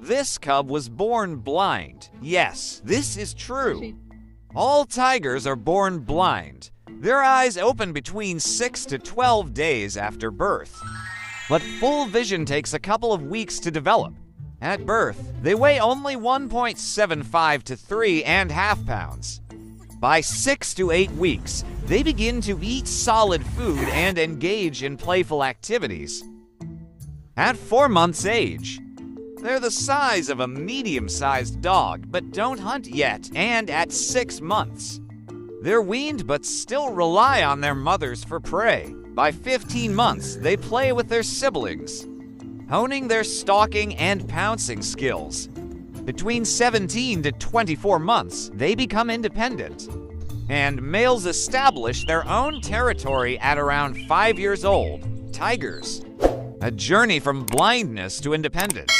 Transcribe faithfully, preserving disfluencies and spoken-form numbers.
This cub was born blind. Yes, this is true. All tigers are born blind. Their eyes open between six to twelve days after birth. But full vision takes a couple of weeks to develop. At birth, they weigh only one point seven five to three and a half pounds. By six to eight weeks, they begin to eat solid food and engage in playful activities. At four months' age, they're the size of a medium-sized dog, but don't hunt yet, and at six months, they're weaned but still rely on their mothers for prey. By fifteen months, they play with their siblings, honing their stalking and pouncing skills. Between seventeen to twenty-four months, they become independent, and males establish their own territory at around five years old. Tigers, a journey from blindness to independence.